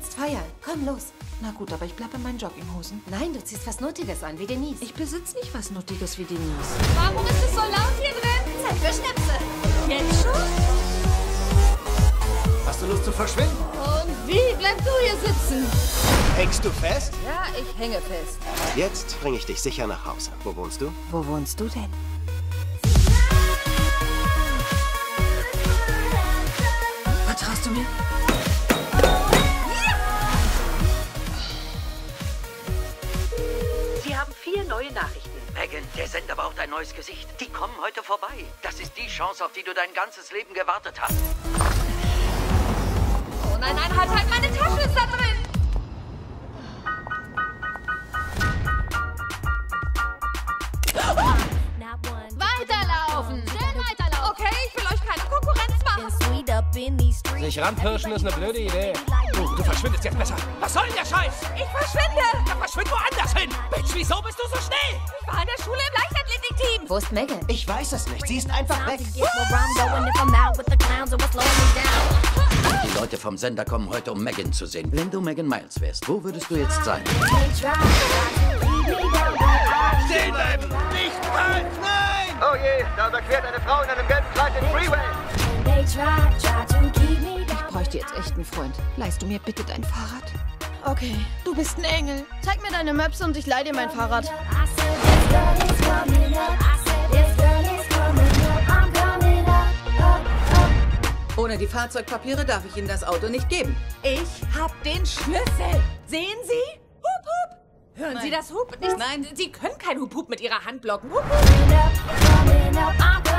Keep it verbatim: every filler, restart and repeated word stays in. jetzt feiern. Komm, los. Na gut, aber ich bleibe in meinen Jogginghosen. Nein, du ziehst was Nuttiges an, wie Denise. Ich besitze nicht was Nuttiges wie Denise. Warum ist es so laut hier drin? Zeit für Schnäpse. Jetzt schon? Hast du Lust zu verschwinden? Und wie? Bleib du hier sitzen. Hängst du fest? Ja, ich hänge fest. Jetzt bringe ich dich sicher nach Hause. Wo wohnst du? Wo wohnst du denn? Vertraust du mir? Vier neue Nachrichten. Megan, der Sender braucht ein neues Gesicht. Die kommen heute vorbei. Das ist die Chance, auf die du dein ganzes Leben gewartet hast. Oh nein, nein, halt, halt, meine Tasche ist da drin. Weiterlaufen! Schnell weiterlaufen! Okay, ich will euch keine Konkurrenz machen. Sich ranpirschen ist eine blöde Idee. Du, du verschwindest jetzt besser. Was soll denn der Scheiß? Ich verschwinde! Dann verschwind woanders hin! Bitch, wieso bist du so schnell? Ich war in der Schule im Leichtathletik-Team. Wo ist Megan? Ich weiß es nicht. Sie ist einfach weg. Die Leute vom Sender kommen heute, um Megan zu sehen. Wenn du Megan Miles wärst, wo würdest du jetzt sein? Stehen bleiben! Nicht fallen! Nein! Oh je, da überquert eine Frau in einem gelben Kleid den Freeway. Ich bräuchte jetzt echt einen Freund. Leihst du mir bitte dein Fahrrad? Okay, du bist ein Engel. Zeig mir deine Maps und ich leih dir mein Fahrrad. Ohne die Fahrzeugpapiere darf ich Ihnen das Auto nicht geben. Ich hab den Schlüssel. Sehen Sie? Hup, hup. Hören Nein. Sie das Hup? Nicht? Nein, Sie können kein Hup-Hup mit Ihrer Hand blocken. Hup-Hup.